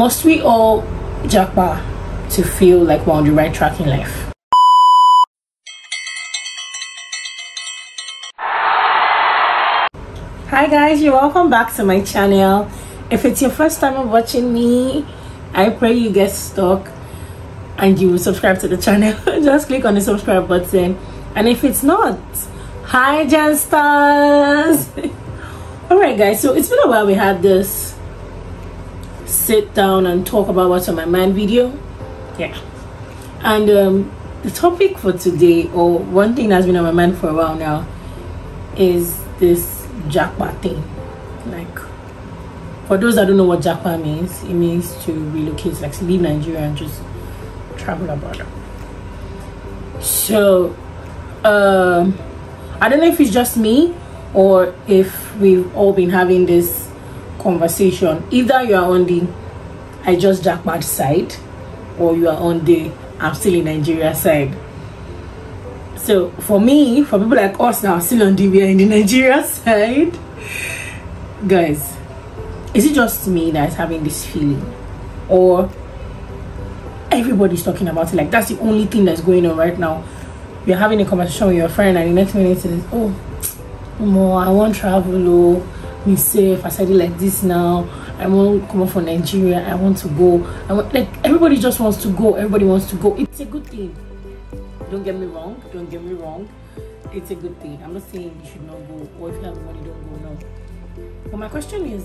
Must we all japa to feel like we're on the right track in life? Hi guys, you're welcome back to my channel. If it's your first time of watching me, I pray you get stuck and you will subscribe to the channel. Just click on the subscribe button. And if it's not, hi Gen Stars. All right guys, so it's been a while we had this sit down and talk about what's on my mind video. Yeah, and the topic for today, or one thing that's been on my mind for a while now, is this japa thing. Like, for those that don't know what japa means, it means to relocate, like to leave Nigeria and just travel abroad. So I don't know if it's just me or if we've all been having this conversation. Either you are on the I just japa side, or you are on the I'm still in Nigeria side. So for me, for people like us now, still on DBA in the Nigeria side, guys, is it just me that's having this feeling, or everybody's talking about it? Like, that's the only thing that's going on right now. You're having a conversation with your friend, and the next minute is, oh, more, I won't travel, oh, be safe. I said it like this now. I won't come out from Nigeria. I want to go. Like, everybody just wants to go. Everybody wants to go. It's a good thing. Don't get me wrong, don't get me wrong, it's a good thing. I'm not saying you should not go, or if you have the money, don't go, no. But my question is,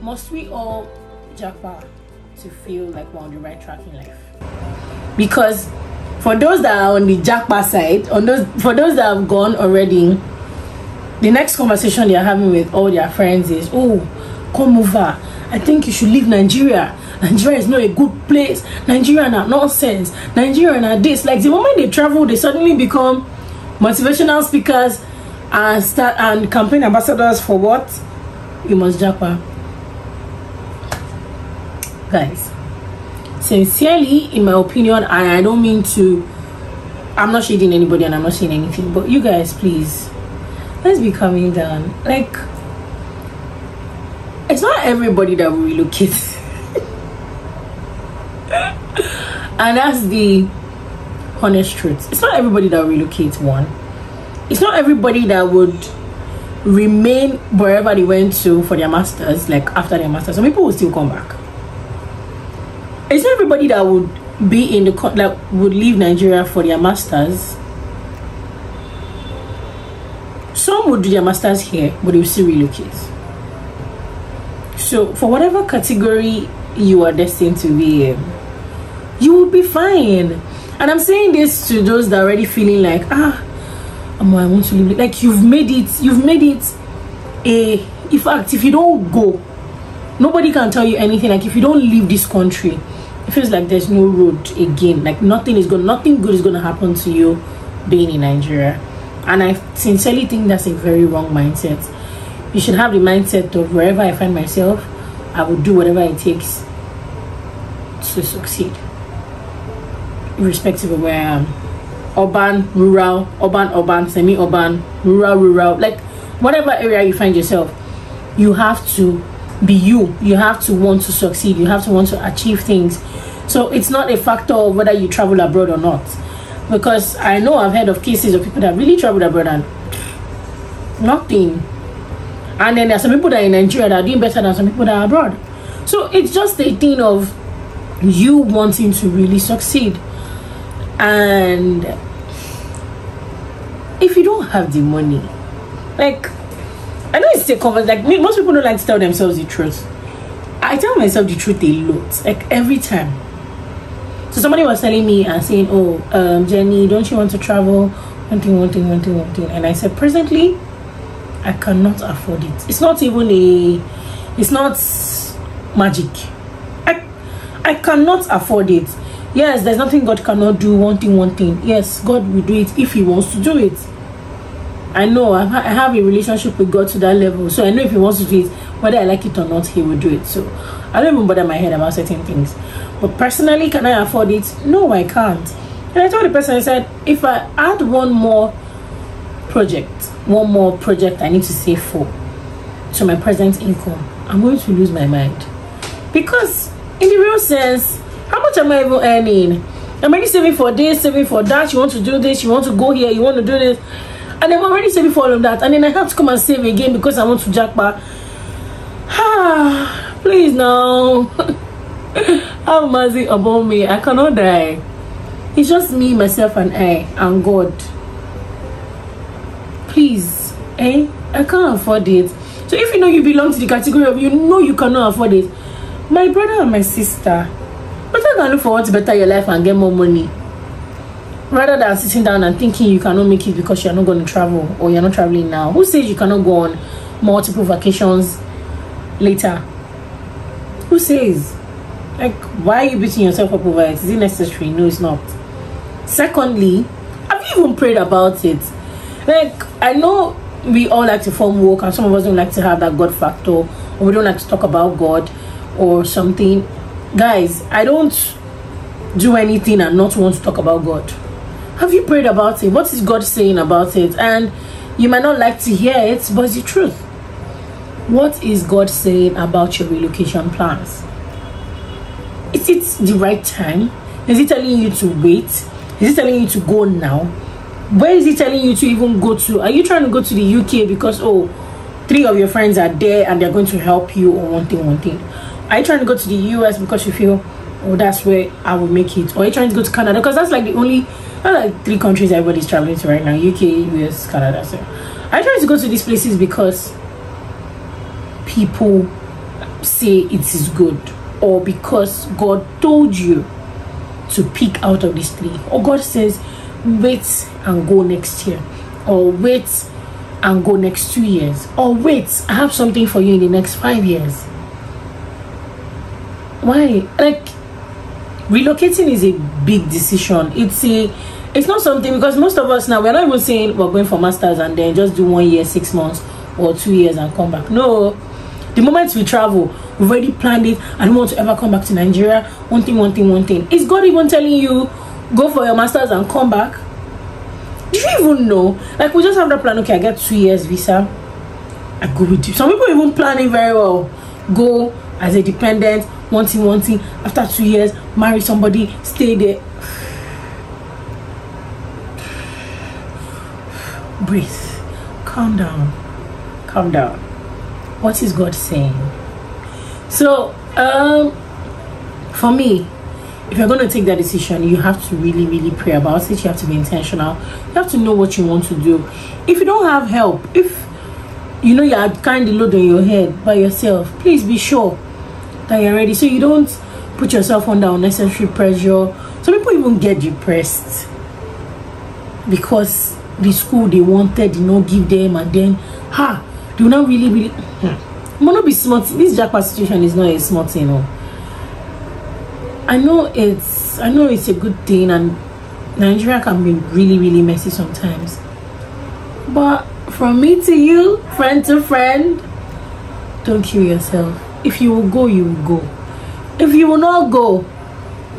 must we all japa to feel like we're on the right track in life? Because for those that are on the japa side, for those that have gone already, the next conversation they are having with all their friends is, oh, come over, I think you should leave Nigeria. Nigeria is not a good place. Nigeria are nonsense. Nigeria are this. Like, the moment they travel, they suddenly become motivational speakers and campaign ambassadors for what? You must japa. Guys, sincerely, in my opinion, and I don't mean to, I'm not shading anybody and I'm not saying anything, but you guys, please, let's be calming down. Like, it's not everybody that will relocate. And that's the honest truth. It's not everybody that will relocate, one. It's not everybody that would remain wherever they went to for their masters, like after their masters. Some people will still come back. It's not everybody that would be in the that would leave Nigeria for their masters. Some would do their masters here, but they will still relocate. So for whatever category you are destined to be in, you will be fine. And I'm saying this to those that are already feeling like, ah, I want to leave. Like, you've made it in fact, if you don't go, nobody can tell you anything. Like, if you don't leave this country, it feels like there's no road again. Like, nothing good is gonna happen to you being in Nigeria. And I sincerely think that's a very wrong mindset. You should have the mindset of, wherever I find myself, I will do whatever it takes to succeed, irrespective of where I am. Urban, rural, urban, urban, semi-urban, rural, rural. Like, whatever area you find yourself, you have to be you. You have to want to succeed. You have to want to achieve things. So it's not a factor of whether you travel abroad or not. Because I know I've heard of cases of people that really traveled abroad and nothing. And then there are some people that are in Nigeria that are doing better than some people that are abroad. So it's just a thing of you wanting to really succeed. And if you don't have the money, like, I know it's a conversation, like, most people don't like to tell themselves the truth. I tell myself the truth a lot, like every time. So somebody was telling me and saying, oh, Jenny, don't you want to travel? One thing. And I said, presently, I cannot afford it. It's not even a, it's not magic. I cannot afford it. Yes, there's nothing God cannot do. One thing. Yes, God will do it if He wants to do it. I know I have a relationship with God to that level, so I know if He wants to do it, whether I like it or not, He will do it. So I don't even bother my head about certain things. But personally, can I afford it? No, I can't. And I told the person, I said, if I add one more project I need to save for to my present income, I'm going to lose my mind. Because in the real sense, how much am I even earning? I'm already saving for this, saving for that. You want to do this, you want to go here, you want to do this, and I'm already saving for all of that, and then I have to come and save again because I want to japa. Ah, please now. Have mercy upon me. I cannot die. It's just me, myself, and I, and God. Please, eh? I can't afford it. So if you know you belong to the category of you know you cannot afford it, my brother and my sister, better than look for what to better your life and get more money, rather than sitting down and thinking you cannot make it because you're not going to travel, or you're not traveling now. Who says you cannot go on multiple vacations later? Who says? Like, why are you beating yourself up over it? Is it necessary? No, it's not. Secondly, have you even prayed about it? Like, I know we all like to form work, and some of us don't like to have that God factor, or we don't like to talk about God or something. Guys, I don't do anything and not want to talk about God. Have you prayed about it? What is God saying about it? And you might not like to hear it, but it's the truth. What is God saying about your relocation plans? Is it the right time? Is it telling you to wait? Is it telling you to go now? Where is it telling you to even go to? Are you trying to go to the UK because, oh, 3 of your friends are there and they're going to help you, or one thing? Are you trying to go to the US because you feel, oh, that's where I will make it? Or are you trying to go to Canada? Because that's like the only, like 3 countries everybody's traveling to right now: UK, US, Canada. So are you trying to go to these places because people say it is good, or because God told you to pick out of these 3, or God says wait and go next year, or wait and go next 2 years, or wait, I have something for you in the next 5 years? Why? Like, relocating is a big decision. It's not something, because most of us now, we're not even saying we're going for masters and then just do 1 year, 6 months, or 2 years and come back. No. The moment we travel, we've already planned it. I don't want to ever come back to Nigeria. One thing. Is God even telling you, go for your masters and come back? Do you even know? Like, we just have that plan. Okay, I get 2 years visa, I go with you. Some people even plan it very well. Go as a dependent, one thing. After 2 years, marry somebody, stay there. Breathe. Calm down. What is God saying? So, for me, if you're going to take that decision, you have to really, really pray about it. You have to be intentional. You have to know what you want to do. If you don't have help, if you know you are kind of load on your head by yourself, please be sure that you're ready, so you don't put yourself under unnecessary pressure. Some people even get depressed because the school they wanted did not give them, and then, ha, do not really. Not be smart. This japa situation is not a smart thing. No. I know it's a good thing, and Nigeria can be really, really messy sometimes. But from me to you, friend to friend, don't kill yourself. If you will go, you will go. If you will not go,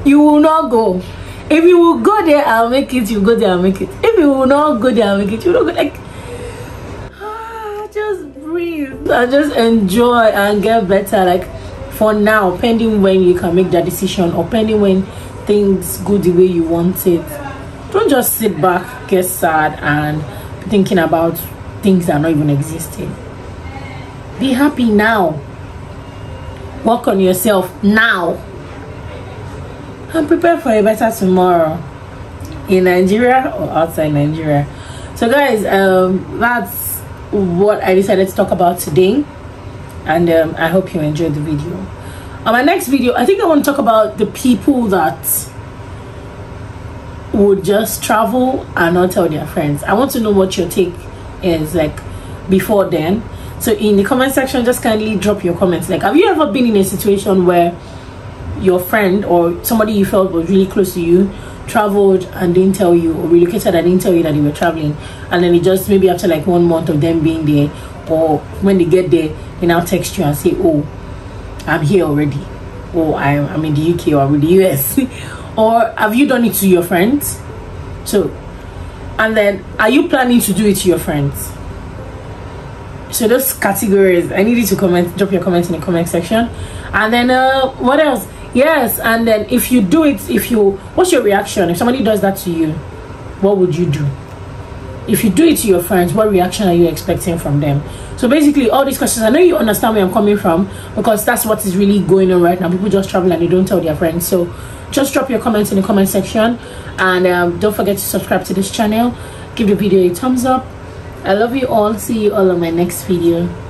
you will not go. If you will go there, I'll make it. You go there, I'll make it. If you will not go there, I'll make it. You will not go. Like, and just enjoy and get better. Like, for now, pending when you can make that decision, or pending when things go the way you want it, don't just sit back, get sad, and be thinking about things that are not even existing. Be happy now, work on yourself now, and prepare for a better tomorrow in Nigeria or outside Nigeria. So guys, that's what I decided to talk about today, and I hope you enjoyed the video. On my next video, I think I want to talk about the people that would just travel and not tell their friends. I want to know what your take is like before then. So in the comment section, just kindly drop your comments. Like, have you ever been in a situation where your friend or somebody you felt was really close to you traveled and didn't tell you, or relocated and didn't tell you that they were traveling, and then it just, maybe after like 1 month of them being there, or when they get there, they now text you and say, oh, I'm here already, or I'm in the UK, or I'm in the US? Or have you done it to your friends? So, and then are you planning to do it to your friends? So those categories, I need you to comment, drop your comments in the comment section. And then what else? Yes. And then if you do it, what's your reaction? If somebody does that to you, what would you do? If you do it to your friends, what reaction are you expecting from them? So basically, all these questions, I know you understand where I'm coming from, because that's what is really going on right now. People just travel and they don't tell their friends. So just drop your comments in the comment section, and don't forget to subscribe to this channel. Give the video a thumbs up. I love you all. See you all on my next video.